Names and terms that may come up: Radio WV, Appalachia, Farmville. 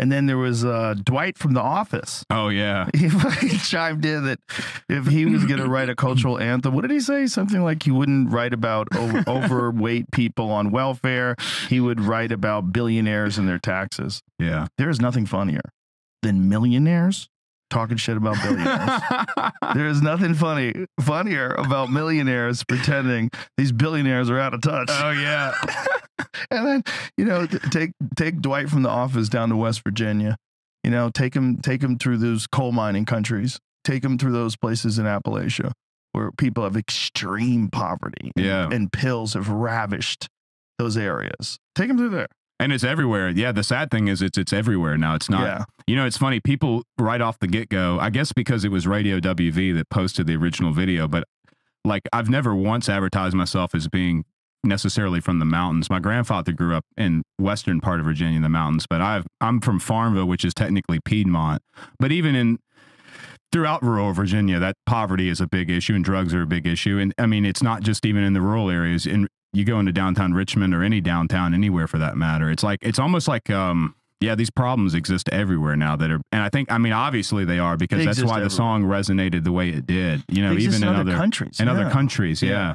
And then there was Dwight from The Office. Oh, yeah. He chimed in that if he was going to write a cultural anthem, what did he say? Something like he wouldn't write about overweight people on welfare. He would write about billionaires and their taxes. Yeah. There is nothing funnier than millionaires talking shit about billionaires. There is nothing funnier about millionaires pretending these billionaires are out of touch. Oh, yeah. And then, you know, take Dwight from The Office down to West Virginia, you know, take him through those coal mining countries, take him through those places in Appalachia where people have extreme poverty. Yeah. And pills have ravished those areas. Take him through there. And it's everywhere. Yeah. The sad thing is it's everywhere now. It's not, yeah. You know, it's funny. People right off the get go, I guess because it was Radio WV that posted the original video, but like I've never once advertised myself as being necessarily from the mountains. My grandfather grew up in western part of Virginia in the mountains, but I'm from Farmville, which is technically Piedmont. But even throughout rural Virginia, that poverty is a big issue and drugs are a big issue. And I mean, it's not just even in the rural areas. And you go into downtown Richmond or any downtown anywhere for that matter. It's like, it's almost like, yeah, these problems exist everywhere now that are, and I think, I mean, obviously they are because that's why the song resonated the way it did, you know, even in other countries, yeah.